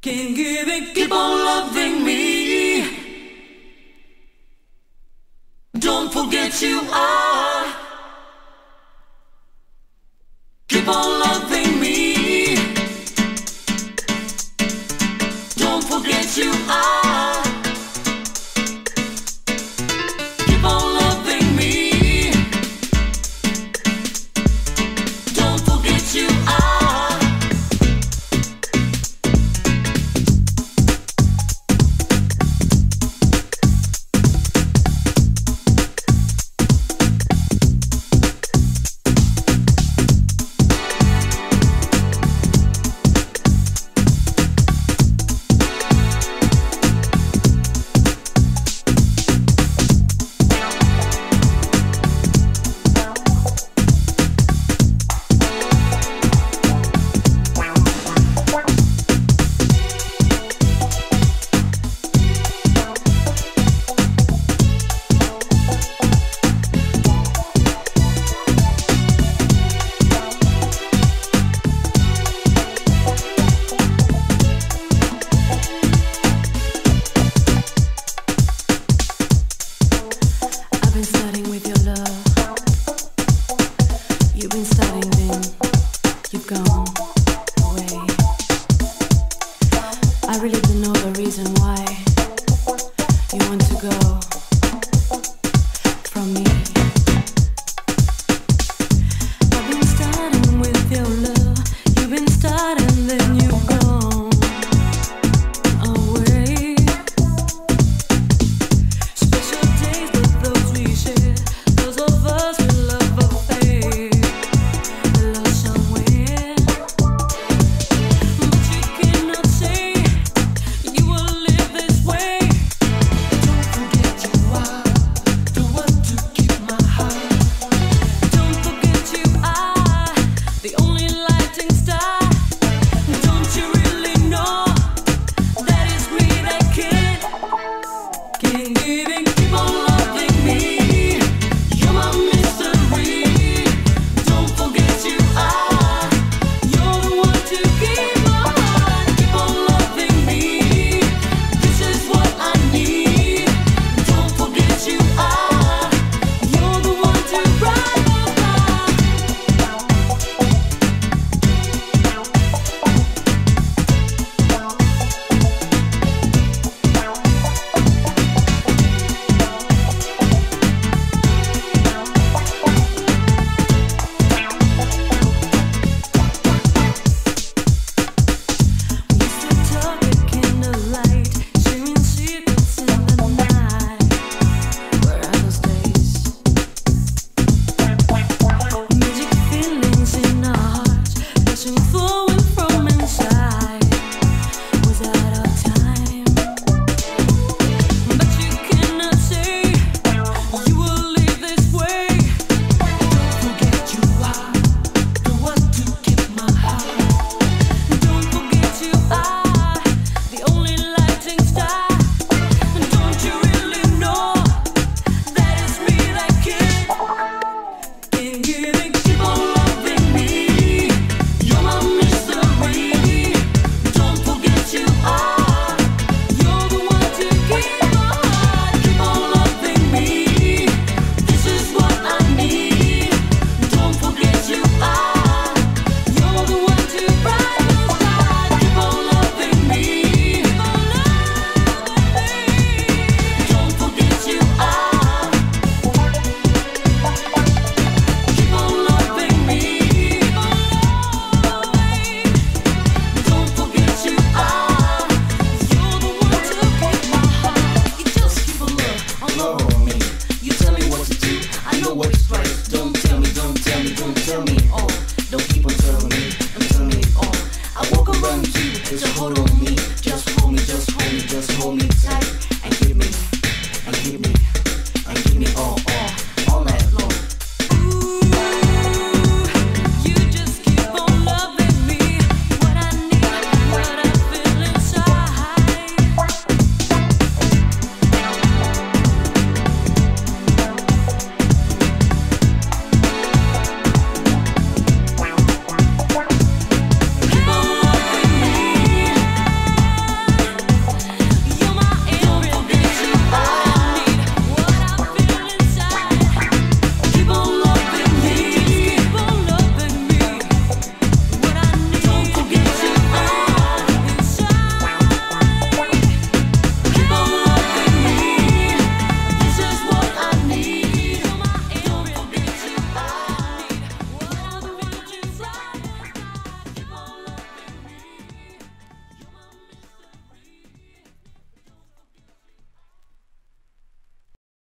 Can't give it, keep on loving me. Don't forget you are. Keep on loving me. Don't forget you are. Keep on loving me. Don't forget you are. You've been starting, then you've gone away. I really don't know the reason why you want to go from me. I've been starting with your love. You've been starting, then you've gone away. Special days with those we share, those of us we love of faith. Don't keep on telling me, I'm telling it all. I walk around you, just hold on.